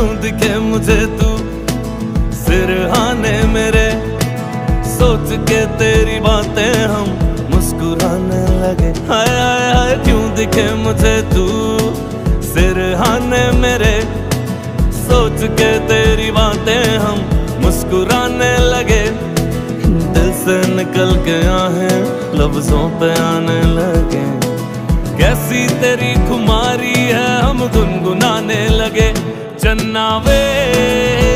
यूं दिखे मुझे तू सिरहाने मेरे, सोच के तेरी बातें हम मुस्कुराने लगे। हाय हाय हाय क्यों दिखे मुझे तू सिरहाने मेरे, सोच के तेरी बातें हम मुस्कुराने लगे। दिल से निकल के आहें लफ्जों पे आने लगे, कैसी तेरी खुमारी है हम गुनगुनाने लगे। चन्ना वे